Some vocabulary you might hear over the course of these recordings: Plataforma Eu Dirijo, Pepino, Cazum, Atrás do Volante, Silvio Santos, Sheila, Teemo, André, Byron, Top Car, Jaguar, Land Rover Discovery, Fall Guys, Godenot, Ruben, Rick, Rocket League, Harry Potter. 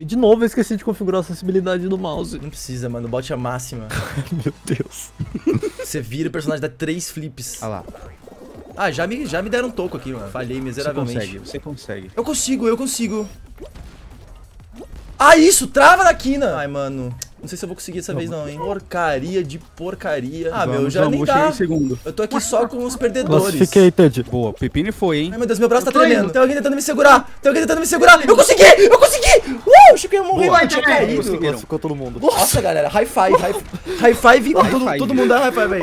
E de novo eu esqueci de configurar a sensibilidade do mouse. Não precisa, mano. Bote a máxima. Meu Deus. Você vira o personagem, dá 3 flips. Ah lá. Ah, já me deram um toco aqui, mano. Falhei miseravelmente. Você consegue, você consegue. Eu consigo, eu consigo. Ah, isso! Trava na quina! Ai, mano. Não sei se eu vou conseguir dessa vez não, hein. Porcaria de porcaria. Ah, vamos, meu, já vamos, nem dá. Eu tô aqui só com os perdedores. Classifiquei, Ted. Boa, Pepino foi, hein. Ai, meu Deus, meu braço tá tremendo. Tem alguém tentando me segurar. Eu consegui! Eu achei que eu ia morrer, mas tinha caído. Classificou todo mundo. Nossa, galera, high five. High five. Todo mundo dá high five aí.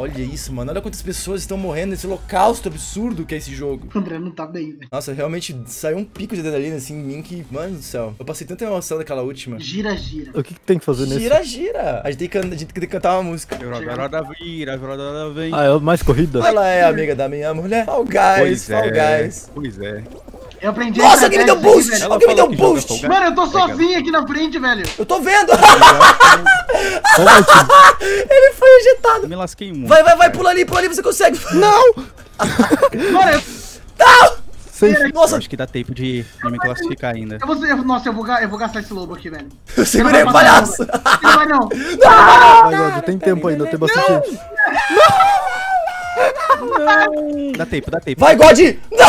Olha isso, mano. Olha quantas pessoas estão morrendo nesse holocausto absurdo que é esse jogo. O André não tá bem, velho. Nossa, realmente saiu um pico de adrenalina assim em mim que... Mano do céu. Eu passei tanta emoção daquela última. Gira, gira. O que tem que fazer nesse? Gira, gira. A gente tem que cantar uma música. Virada, vem. Ah, é mais corrida? Ela é amiga da minha mulher. Fall Guys, Fall Guys. Pois é. Eu aprendi. Nossa, alguém me deu boost! Alguém me deu boost! Mano, eu tô sozinho aqui na frente, velho. Eu tô vendo! Ele foi injetado. Eu me lasquei muito. Vai, vai, vai, pula ali, você consegue. Não! Mano, não! Nossa! Eu acho que dá tempo de me classificar ainda. Nossa, eu vou gastar esse lobo aqui, velho. Eu segurei o palhaço! Não vai, não! Não! Tem tempo ainda, tem bastante tempo. Não! Dá tempo, dá tempo. Vai, God! Não!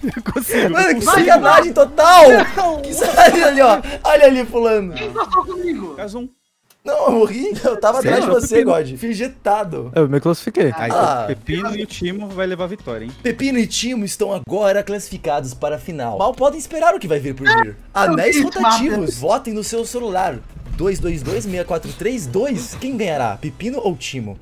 Eu consigo. Mano, que sacanagem total! Olha ali, ó. Olha ali, pulando. Quem passou comigo? Caso. Não, eu morri. Eu tava atrás de você, God. Fui injetado. Eu me classifiquei. Ah, Pepino e Teemo vai levar a vitória, hein? Pepino e Teemo estão agora classificados para a final. Mal podem esperar o que vai vir por vir. Anéis rotativos. Votem no seu celular. 222-6432. Quem ganhará? Pepino ou Teemo?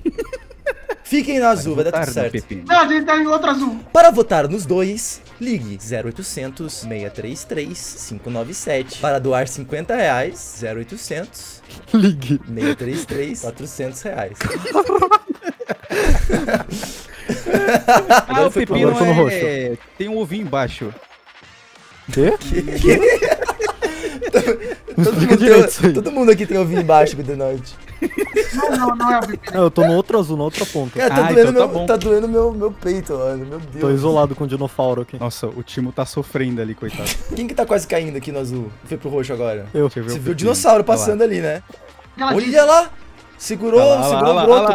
Fiquem na azul, vai dar tudo certo. Não, a gente tá em outro azul. Para votar nos dois, ligue 0800-633-597. Para doar R$50, 0800. Ligue 633-400 reais. Ah, o Pepino é... Tem um ovinho embaixo. Quê? Quê? Todo mundo aqui tem ovinho embaixo, Godenot. Não é o Pepino. Eu tô no outro azul, na outra ponta. É, tá, doendo meu peito, mano. Meu Deus. Tô isolado com o dinossauro aqui. Nossa, o Teemo tá sofrendo ali, coitado. Quem que tá quase caindo aqui no azul? Foi pro roxo agora. Você viu o dinossauro passando ali, né? Olha lá! Segurou o broto.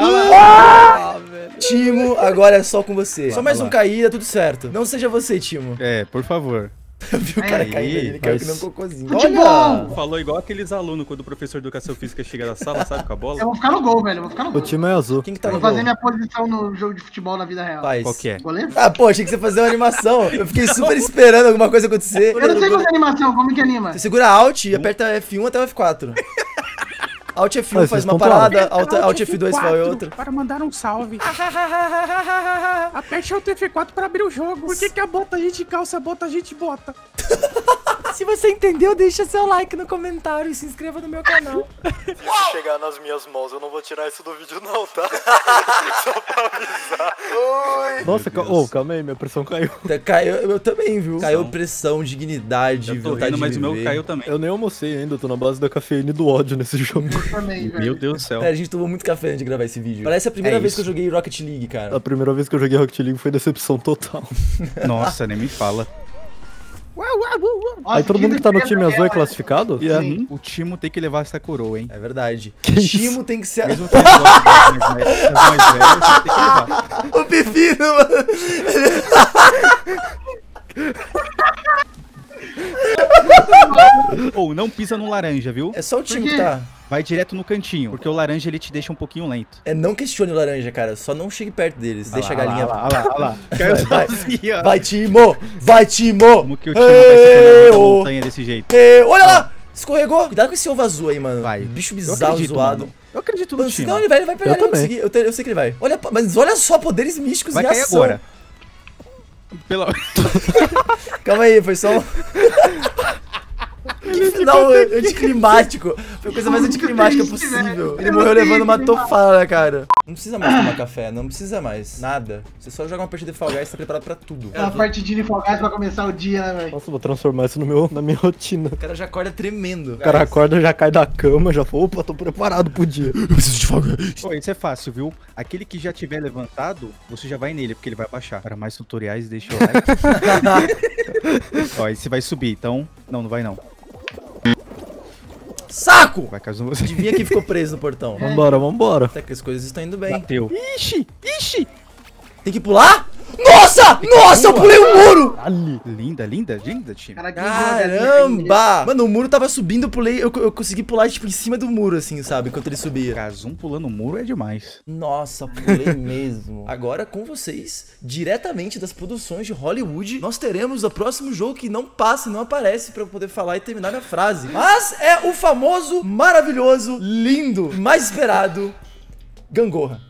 Teemo, agora é só com você. Só mais um cair, dá tudo certo. Não seja você, Teemo. É, por favor. Viu o cara caindo ali, ele caiu que não cocôzinho. Olha! Falou igual aqueles alunos quando o professor de educação física chega da sala, sabe, com a bola. Eu vou ficar no gol, velho, eu vou ficar no gol. O Teemo é azul. Quem que tá no gol? Eu vou fazer minha posição no jogo de futebol na vida real. Qual que é? Goleiro? Ah, pô, achei que você ia fazer uma animação. Eu fiquei super esperando alguma coisa acontecer. Eu não sei fazer animação, como que anima? Você segura Alt e aperta F1 até o F4. Alt F1 faz uma parada, Alt F2 faz outra. Para mandar um salve. Aperte Alt F4 para abrir o jogo. Por que a bota a gente calça, a bota a gente bota? Se você entendeu, deixa seu like no comentário e se inscreva no meu canal. Se chegar nas minhas mãos, eu não vou tirar isso do vídeo não, tá? Só pra avisar. Oi. Nossa, calma aí, minha pressão caiu. Caiu, eu também, viu? Caiu pressão, dignidade, vontade de viver. Mas o meu caiu também. Eu nem almocei ainda, eu tô na base da cafeína e do ódio nesse jogo. Também, meu Deus do céu. Cara, a gente tomou muito café antes de gravar esse vídeo. Parece a primeira vez que eu joguei Rocket League, cara. A primeira vez que eu joguei Rocket League foi decepção total. Nossa, nem me fala. Nossa, aí todo mundo que tá no time azul é classificado? Yeah. Sim. O Teemo tem que levar essa coroa, hein? É verdade. O Teemo tem que ser... Mesmo que mais velho, tem que levar. O Pepino, mano. Ou não pisa no laranja, viu? É só o Teemo que tá... Vai direto no cantinho, porque o laranja ele te deixa um pouquinho lento. É, não questione o laranja, cara. Só não chegue perto deles. Deixa a galinha lá. Olha lá. Vai, Teemo! Vai, Teemo! Como que o Teemo vai se na montanha desse jeito? Olha lá! Escorregou! Cuidado com esse ovo azul aí, mano. Vai. Bicho bizarro, zoado. Mano. Eu acredito no Teemo. Não, ele vai pegar, ele vai conseguir. Eu sei que ele vai. Olha, mas olha só, poderes místicos e ação. Agora. Calma aí, foi só um... Que final anticlimático. Foi A coisa mais anticlimática possível. Ele morreu levando uma tofada, cara. Não precisa mais tomar café, não precisa mais nada. Você só joga uma partida de Fall Guys e tá preparado pra tudo. É uma partidinha de Fall Guys pra começar o dia, né, velho? Nossa, vou transformar isso no na minha rotina. O cara já acorda tremendo. O cara acorda, já cai da cama, já fala, opa, tô preparado pro dia. Eu preciso de Fall Guys. Pô, isso é fácil, viu? Aquele que já tiver levantado, você já vai nele, porque ele vai baixar. Para mais tutoriais, deixa o like. Ó, esse vai subir, então... Não, não vai não. Saco! Vai, caso você. Adivinha quem ficou preso no portão. É. Vambora, vambora. Até que as coisas estão indo bem. Bateu. Ixi, ixi. Tem que pular? Nossa! Nossa, eu pulei o muro! Ali. Linda, linda, linda, time. Caramba! Mano, o muro tava subindo, eu pulei, eu consegui pular, tipo, em cima do muro, assim, sabe? Enquanto ele subia. Kazum pulando o muro é demais. Nossa, pulei mesmo. Agora, com vocês, diretamente das produções de Hollywood, nós teremos o próximo jogo que não passa e não aparece pra eu poder falar e terminar minha frase. Mas é o famoso, maravilhoso, lindo, mais esperado, Gangorra.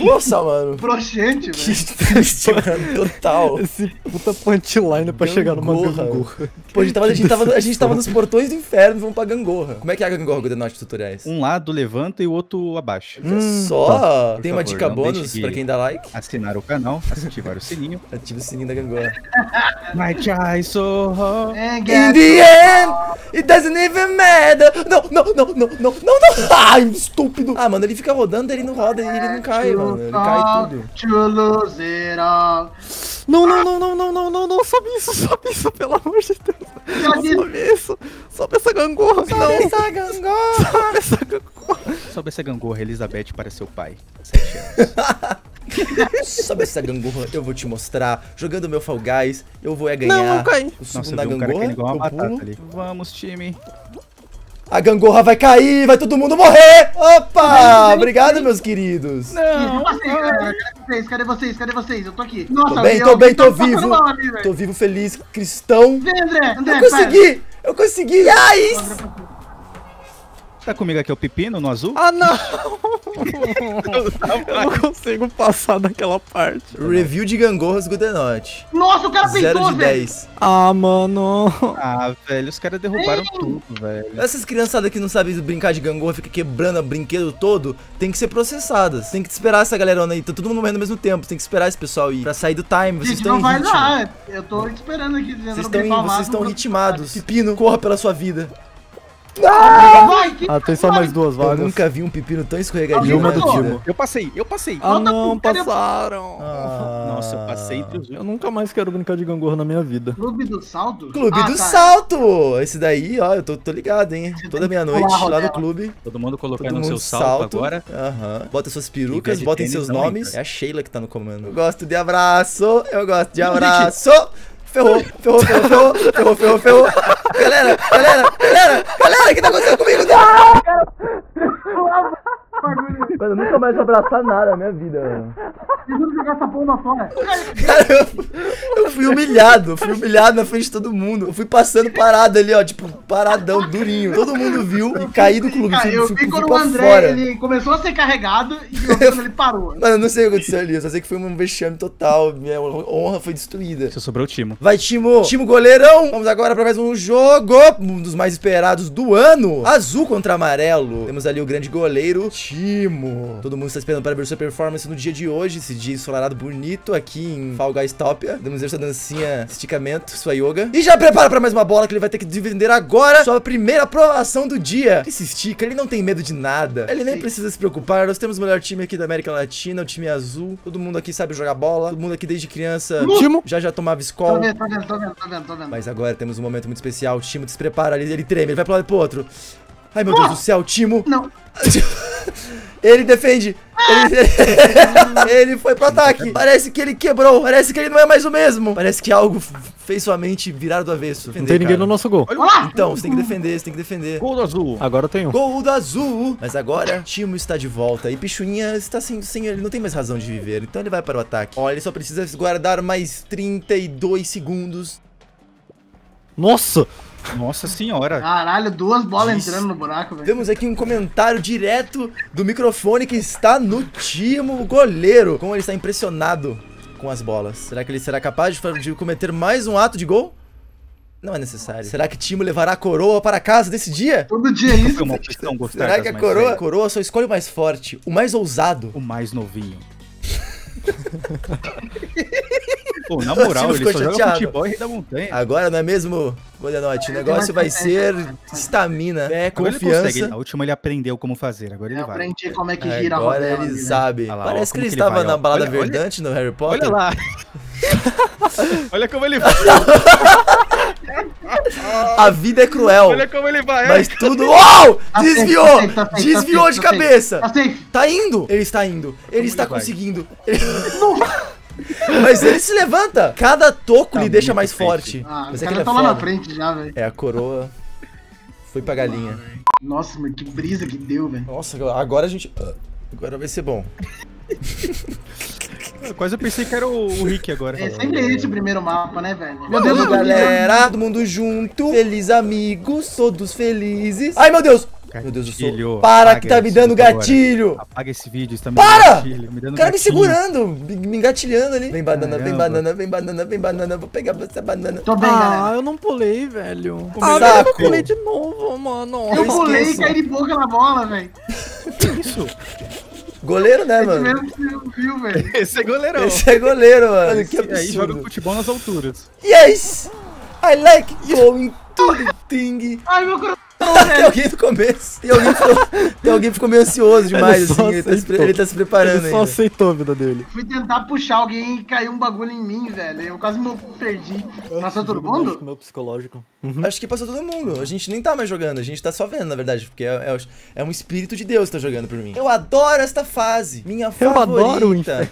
Nossa, mano. Broxante, velho. Que triste, mano. Total. Esse puta punchline pra chegar numa gangorra. Pô, a gente tava nos portões do inferno, vamos pra gangorra. Como é que é a gangorra, Godenot, tutoriais? Um lado levanta e o outro abaixa. Só. Tá. Tem uma dica bônus pra quem dá like. Assinar o canal, ativar o sininho. Ativa o sininho da gangorra. My child so hot. In the end, it doesn't even matter. Não, não, não, não, não, não, não. Ai, estúpido. Ah, mano, ele fica rodando, ele não roda e ele não cai, mano. Ele cai tudo. Não, não, não, não, não, não, não, não. Sobe isso, pelo amor de Deus. Sobe isso. Sobe essa gangorra. Sobe essa gangorra. Sobe essa gangorra. Sobe essa gangorra, Elizabeth, para seu pai. 7 anos. Sobe essa gangorra, eu vou te mostrar. Jogando meu Fall Guys, eu vou é ganhar. Não, não cai. Nossa, eu vi um cara caindo igual uma batata ali. Vamos, time. A gangorra vai cair, vai todo mundo morrer! Opa! Obrigado, meus queridos! Não! Cadê vocês? Cadê vocês? Eu tô aqui! Nossa, tô bem, tô vivo! Tô vivo, feliz, cristão! Vem, André! Eu consegui! Eu consegui! Yes! Tá comigo aqui o Pepino, no azul? Ah, não! Eu não consigo passar daquela parte. Review de gangorras Godenot. Nossa, o cara pegou, velho! Ah, mano. Ah, velho, os caras derrubaram tudo, velho. Essas criançadas que não sabem brincar de gangorra, fica quebrando o brinquedo todo, tem que ser processadas. Tem que esperar essa galerona aí, tá todo mundo morrendo ao mesmo tempo. Tem que esperar esse pessoal ir pra sair do time. Vocês estão ritmados. Eu tô esperando aqui. Vocês estão ritmados. Pepino, corra pela sua vida. Não! Ah, tem só mais 2 vagas. Eu nunca vi um pepino tão escorregadinho. Eu passei, eu passei. Ah, não, passaram. Ah. Nossa, eu passei entre os... Eu nunca mais quero brincar de gangorra na minha vida. Clube do Salto? Clube do Salto! Esse daí, ó, eu tô ligado, hein? Toda meia-noite lá no clube. Todo mundo colocando o seu salto agora. Aham. Bota suas perucas, botem seus nomes. É a Sheila que tá no comando. Eu gosto de abraço, eu gosto de abraço. Ferrou, ferrou, ferrou, ferrou, ferrou, ferrou. Galera, galera, galera, galera, o que tá acontecendo comigo? Não, cara. Mano, eu nunca mais vou abraçar nada na minha vida, mano. Vocês vão jogar essa bomba fora. Cara, eu fui humilhado na frente de todo mundo. Eu fui passando parado ali, ó, tipo, paradão, durinho. Todo mundo viu e caí do clube. Cara, eu vi quando o André, ele começou a ser carregado e ele parou. Mano, eu não sei o que aconteceu ali, eu só sei que foi um vexame total. Minha honra foi destruída. Só sobrou o Teemo. Vai, Teemo. Teemo goleirão. Vamos agora pra mais um jogo. Um dos mais esperados do ano. Azul contra amarelo. Temos ali o grande goleiro, Teemo. Todo mundo está esperando para ver sua performance no dia de hoje. Esse dia ensolarado bonito aqui em Fall Guys Tópia. Vamos ver sua dancinha, esticamento, sua yoga. E já prepara para mais uma bola que ele vai ter que defender agora. Sua primeira aprovação do dia. Ele se estica, ele não tem medo de nada. Ele nem precisa se preocupar. Nós temos o melhor time aqui da América Latina, o time azul. Todo mundo aqui sabe jogar bola. Todo mundo aqui desde criança já tomava escola. Tô vendo. Mas agora temos um momento muito especial. O Teemo se prepara ali, ele treme, ele vai para um lado e pro outro. Ai, meu Deus do céu, Teemo. Não. Ele defende. Ele foi pro ataque. Parece que ele quebrou. Parece que ele não é mais o mesmo. Parece que algo fez sua mente virar do avesso. Defender, não tem ninguém no nosso gol. Então, você tem que defender, você tem que defender. Gol do azul. Agora tem um. Gol do azul. Mas agora, Teemo está de volta. E Pichuinha está sem ele não tem mais razão de viver. Então ele vai para o ataque. Olha, ele só precisa guardar mais 32 segundos. Nossa! Nossa senhora. Caralho, 2 bolas entrando no buraco, velho. Temos aqui um comentário direto do microfone que está no Teemo, o goleiro. Como ele está impressionado com as bolas. Será que ele será capaz de cometer mais um ato de gol? Não é necessário. Será que Teemo levará a coroa para a casa desse dia? Todo dia é isso. Será que a coroa? A coroa só escolhe o mais forte, o mais ousado. O mais novinho. Pô, na moral, ele só joga futebol e Rei da Montanha. Agora não é mesmo, Godenot? O negócio vai ser estamina, é confiança. Na última ele aprendeu como fazer, agora ele vai. Aprendi como é que gira a rodela. Agora ele sabe. Parece que ele estava na balada verdante no Harry Potter. Olha lá. Olha como ele vai. A vida é cruel. Olha como ele vai. Mas tudo. Uou! Desviou! Desviou de cabeça. Tá indo. Ele está indo. Ele está conseguindo. Mas ele se levanta. Cada toco lhe deixa mais forte. Ah, mas é que ele tá lá na frente já, velho. É, a coroa foi pra galinha. Nossa, mano, que brisa que deu, velho. Nossa, agora a gente... Agora vai ser bom. Quase eu pensei que era o Rick agora. É sempre esse o primeiro mapa, né, velho? Meu Deus, galera, todo mundo junto. Feliz amigos, todos felizes. Ai, meu Deus! Meu Deus do céu. Para que tá me dando gatilho. Agora. Apaga esse vídeo, está me dando gatilho. Me dando o cara gatilho. Me segurando, me engatilhando ali. Vem banana, vem banana, vem banana, vem banana. Vou pegar essa banana. Tô bem, galera. Eu não pulei, velho. Saco. Eu pulei de novo, mano. Eu pulei e caí de boca na bola, velho. Que isso? Goleiro, né, mano? Esse é goleirão. Esse é goleiro, mano. Que absurdo. Aí joga futebol nas alturas. Yes! I like going to the thing. Ai, meu coração. Tem alguém no começo. Tem alguém que ficou meio ansioso demais, assim. Ele tá se preparando ainda. Ele só aceitou a vida dele. Fui tentar puxar alguém e caiu um bagulho em mim, velho. Eu quase me perdi. Passou todo mundo? Meu psicológico. Acho que passou todo mundo. A gente nem tá mais jogando, a gente tá só vendo, na verdade. Porque é um espírito de Deus que tá jogando por mim. Eu adoro esta fase. Minha favorita. Eu adoro o inferno.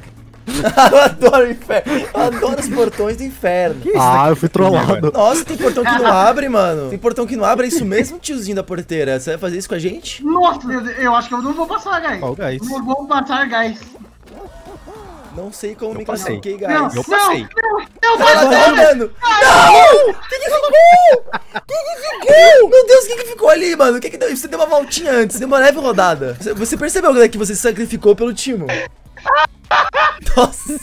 Eu adoro o inferno. Eu adoro os portões do inferno. Que isso, né? Eu fui trollado. Nossa, tem portão que não abre, mano. Tem portão que não abre, é isso mesmo, tiozinho da porteira? Você vai fazer isso com a gente? Nossa, eu acho que eu não vou passar, guys. Não vou passar, guys. Não sei como me classifiquei, guys. Eu passei. Não, mano. Não! O que ficou? Meu Deus, o que ficou ali, mano? Que você deu uma voltinha antes, deu uma leve rodada. Você percebeu, né, que você se sacrificou pelo Teemo? Nossa, eu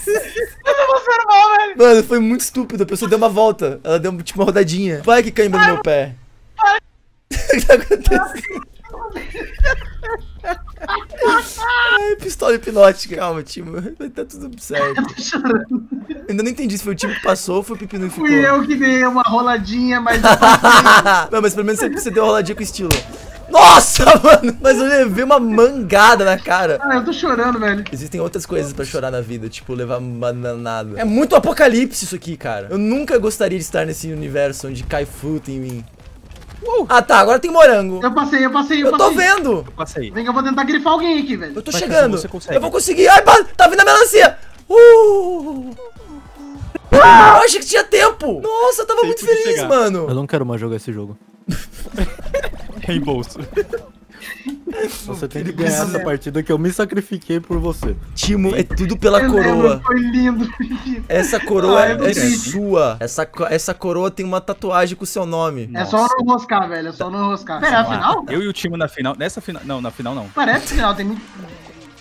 não vou ser mal, velho. Mano, foi muito estúpido. A pessoa deu uma volta. Ela deu tipo uma rodadinha. Vai que caiu no meu pé. O que tá acontecendo? Ai, pistola hipnótica. Calma, Teemo. Vai tá tudo certo. Eu tô chorando. Ainda não entendi se foi o Teemo que passou ou foi o Pepino que ficou. Fui eu que dei uma roladinha, mas. Não, mas pelo menos você deu uma roladinha com estilo. Nossa, mano, mas eu levei uma mangada na cara. Ah, eu tô chorando, velho. Existem outras coisas pra chorar na vida, tipo levar bananada. É muito apocalipse isso aqui, cara. Eu nunca gostaria de estar nesse universo onde cai fruta em mim. Ah, tá, agora tem morango. Eu passei. Eu tô vendo. Eu passei. Vem que eu vou tentar grifar alguém aqui, velho. Eu tô chegando. Eu vou conseguir. Ai, tá vindo a melancia. Eu achei que tinha tempo. Nossa, eu tava muito feliz, mano. Eu não quero mais jogar esse jogo. Reembolso. Você tem que ganhar essa partida que eu me sacrifiquei por você. Teemo, é tudo pela coroa. Foi lindo. Essa coroa é sua. Essa coroa tem uma tatuagem com o seu nome. É só não enroscar, velho. É só não enroscar. Pera, é a final? Eu e o Teemo na final. Nessa final. Não, na final não. Parece final, tem muito.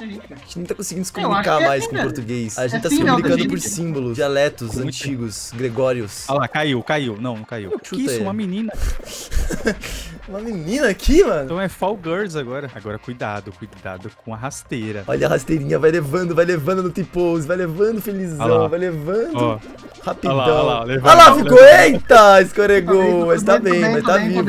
A gente não tá conseguindo se comunicar mais com o português. A gente tá se comunicando por símbolos, dialetos antigos, gregórios. Olha lá, caiu. Não, não caiu. Que isso, uma menina. Uma menina aqui, mano? Então é Fall Guys agora. Agora cuidado com a rasteira. Olha a rasteirinha, vai levando no T-Pose, vai levando, felizão, vai levando. Rapidão. Olha lá, ficou, eita, escorregou. Mas tá bem, mas tá vivo.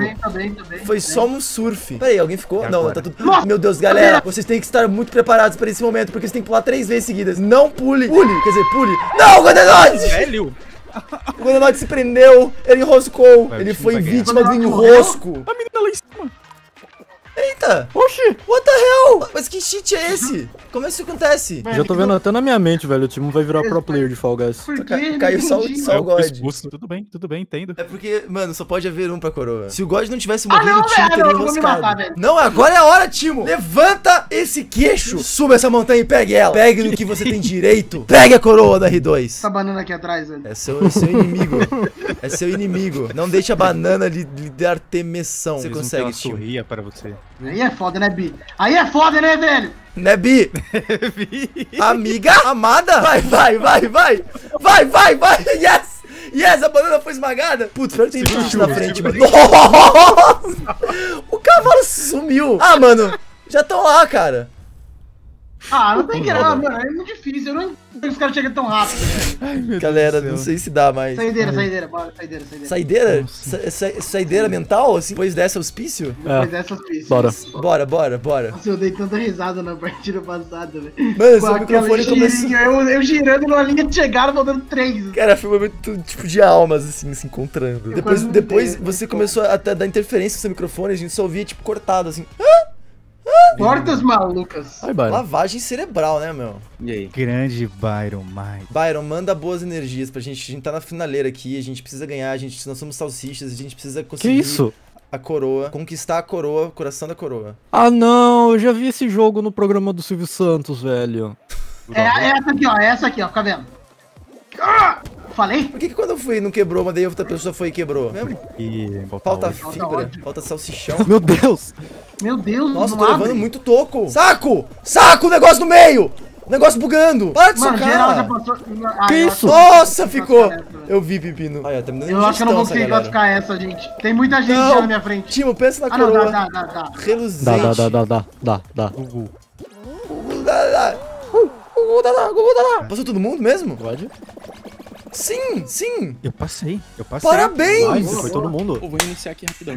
Foi só um surf. Peraí, alguém ficou? Não, tá tudo... Meu Deus, galera, vocês têm que estar muito preparados para esse momento, porque você tem que pular 3 vezes seguidas. Não pule. Pule. Quer dizer, pule. Não, Godenot! Velho. O Godenot se prendeu. Ele enroscou. Ele foi vítima do enrosco. A menina lá em cima. Eita. Oxi. What the hell? Mas que cheat é esse? Como é que isso acontece? Já tô vendo até na minha mente, velho. O Teemo vai virar pro player de Fall Guys. Caiu só o God. Tudo bem, entendo. É porque, mano, só pode haver um pra coroa. Se o God não tivesse morrido, o Teemo teria enroscado. Não, agora é a hora, Teemo. Levanta esse queixo. Suba essa montanha e pegue ela. Pegue no que você tem direito. Pegue a coroa da R2. Essa banana aqui atrás, velho. É seu inimigo. É seu inimigo. Não deixe a banana lhe dar temeção. Você consegue, Teemo. Sorria para você. Aí é foda, né, Bi? Aí é foda, né, velho? Né, Bi? Amiga amada? Vai, vai, vai, vai! Vai, vai, vai! Yes! Yes, a banana foi esmagada. Putz, pior que tem bicho na frente, mano. Nossa! O cavalo sumiu. Ah, mano, já estão lá, cara. Ah, não tem graça, mano. É muito difícil. Eu não entendo que os caras chegam tão rápido. Ai, galera, não sei se dá mais. Saideira, saideira, bora, saideira, saideira. Saideira? Saideira mental? Assim, depois dessa auspício? É. Depois dessa auspício. Bora. Bora, bora, bora. Nossa, eu dei tanta risada na partida passada, velho. Mano, esse microfone começou... Eu girando numa linha de chegada, faltando 3. Cara, foi um momento tipo de almas, assim, se encontrando. Depois você começou até a dar interferência no seu microfone, a gente só ouvia, tipo, cortado, assim. Portas malucas. Ai, lavagem cerebral, né, meu? E aí? Grande Byron, mais. Byron, manda boas energias pra gente. A gente tá na finaleira aqui, a gente precisa ganhar, nós somos salsichas, a gente precisa conseguir... Que isso? A coroa, conquistar a coroa, o coração da coroa. Ah, não, eu já vi esse jogo no programa do Silvio Santos, velho. É essa aqui, ó, é essa aqui, ó, fica vendo. Ah! Falei? Por que quando eu fui não quebrou, mas daí outra pessoa foi e quebrou? Mesmo? Falta fibra, falta salsichão. Meu Deus! Meu Deus, nossa, tô levando muito toco. Saco! Saco o negócio no meio! O negócio bugando! Para de socar! Que isso? Nossa, ficou! Eu vi, Pepino. Eu acho que eu não vou conseguir classificar essa, gente. Tem muita gente já na minha frente. Teemo, pensa na coroa. Dá, dá, dá. Reluzente. Dá. Gugu. Gugu, dá. Passou todo mundo mesmo? Pode. Sim, sim. Eu passei. Parabéns. Nossa, foi todo mundo. Eu vou iniciar aqui rapidão.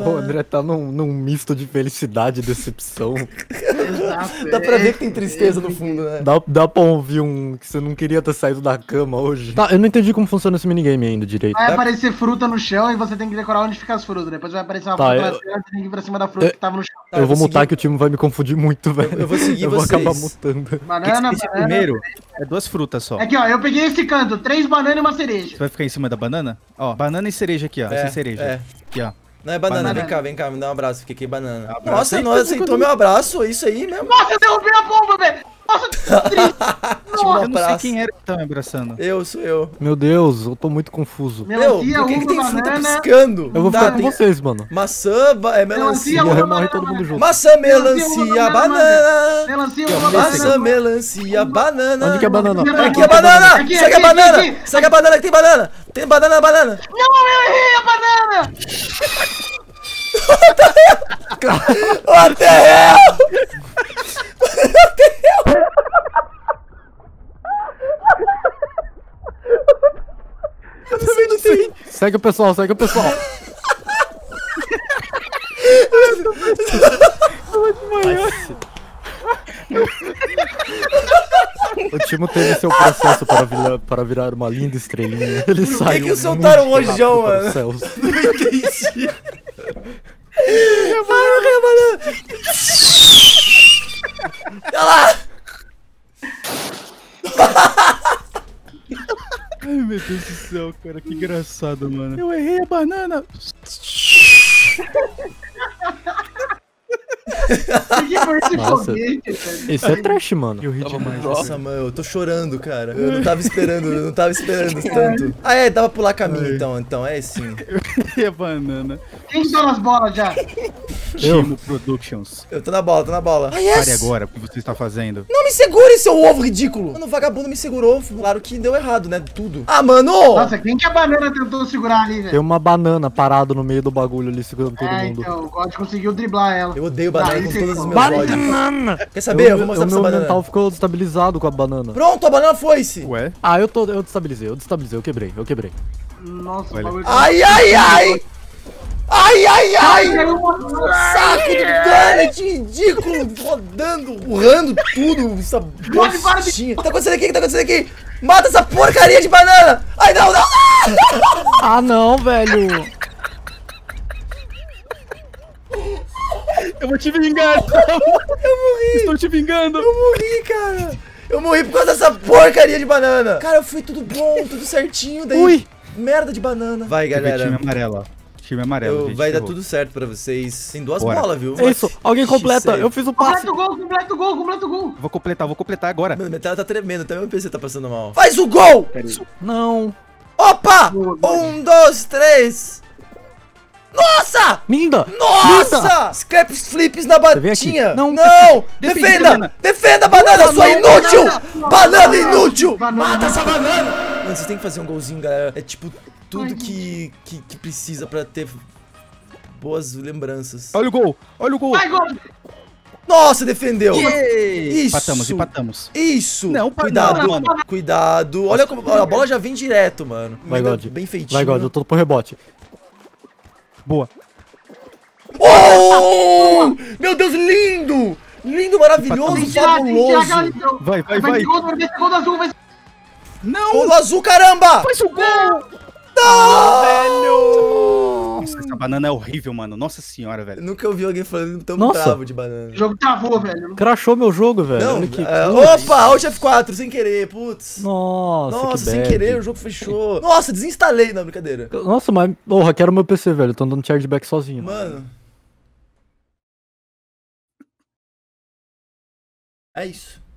O André tá num misto de felicidade e decepção. Exato, dá pra ver que tem tristeza no fundo, né? Dá pra ouvir que você não queria ter saído da cama hoje. Tá, eu não entendi como funciona esse minigame ainda direito. Vai aparecer fruta no chão e você tem que decorar onde fica as frutas. Depois vai aparecer uma fruta na cena e tem que ir pra cima da fruta que tava no chão. Eu vou mutar que o Teemo vai me confundir muito, velho. Eu vou seguir vocês. Eu vou acabar mutando. Banana, primeiro é 2 frutas só. Aqui, ó, eu peguei esse canto. 3 bananas e uma cereja. Você vai ficar em cima da banana? Ó, banana e cereja aqui, ó. Essa cereja. É. Aqui, ó. Não, é banana. Banana, vem cá, me dá um abraço, fiquei banana. Abraço. Nossa, não aceitou meu abraço, isso aí mesmo. Nossa, eu derrubei a bomba, velho! Nossa, nossa. Eu não sei quem era que tá me abraçando. Eu sou eu. Meu Deus, eu tô muito confuso. Melancia, por que tem fruta piscando? Eu vou ficar com vocês, mano. Maçã, melancia. Morre todo mundo junto. Maçã, melancia, banana. Maçã, melancia, banana. Onde que é banana? Aqui é banana! Segue a banana! Segue a banana que tem banana! Tem banana na banana! Não, eu errei a banana! What the hell? What the hell? Eu também não sei. Segue o pessoal, segue o pessoal. O Teemo teve seu processo para virar uma linda estrelinha. Ele saiu. Por que que soltaram hoje, João, mano? Não entendi. Olha lá! Ai, meu Deus do céu, cara, que engraçado, mano. Eu errei a banana! Nossa, isso é trash, mano. Eu ri demais. Nossa, mano, eu tô chorando, cara. Eu não tava esperando tanto. Ah, é, dava pular caminho, então é sim. E a banana? Quem tá nas bolas já? Teemo Productions. Eu tô na bola, Ah, yes. Pare agora, o que você está fazendo? Não me segure, seu ovo ridículo! Mano, o vagabundo me segurou. Claro que deu errado, né? Tudo. Ah, mano! Nossa, quem que a banana tentou segurar ali, velho? Tem uma banana parada no meio do bagulho ali, segurando todo mundo. Então, o God conseguiu driblar ela. Eu odeio banana com todos os meus olhos. Quer saber? Eu vou mostrar pra essa banana. Meu mental ficou desestabilizado com a banana. Pronto, a banana foi-se. Ué? Ah, eu destabilizei, eu quebrei. Nossa, o bagulho... Ai! Saco de donut ridículo, urrando tudo, essa bolsinha. O que tá acontecendo aqui? Mata essa porcaria de banana! Ai, não! Ah, não, velho. Eu vou te vingar. Estou te vingando. Eu morri, cara. Eu morri por causa dessa porcaria de banana. Cara, eu fui tudo bom, tudo certinho. Daí, ui, merda de banana. Vai, galera. Time amarelo, ó. Time amarelo, gente, vai dar tudo certo pra vocês. Tem 2 bolas, viu? É isso, alguém completa. Eu fiz o passe. Completa o gol. Vou completar agora. Mano, minha tela tá tremendo, até meu PC tá passando mal. Faz o gol! Não. Opa! 1, 2, 3. Nossa! Linda! Nossa! Linda. Scraps flips na batinha! Não! Não. Defenda! Defenda, banana! Não, sua inútil! Não. Banana inútil! Banana. Mata essa banana! Mano, vocês têm que fazer um golzinho, galera. É tipo tudo que precisa pra ter boas lembranças. Olha o gol! Olha o gol! Vai, gol! Nossa, defendeu! Yay. Isso! Empatamos, empatamos. Isso! Não, cuidado, não, mano. Cuidado. Olha como a bola já vem direto, mano. Vai, God. Bem feitinho. Vai, God. Eu tô pro rebote. Boa. Oh! Meu Deus, lindo! Lindo, maravilhoso, fabuloso. Vai, vai, vai. Não! Gol azul, caramba! Faz o gol! Não, velho! Nossa, essa banana é horrível, mano. Nossa senhora, velho. Nunca ouvi alguém falando tão bravo de banana. O jogo travou, velho. Crashou meu jogo, velho. Não, opa, Alt F4, sem querer, putz. Nossa, que sem querer, o jogo fechou. Nossa, desinstalei, não, brincadeira. Nossa, mas, porra, quero meu PC, velho. Tô dando chargeback sozinho. Mano. É isso.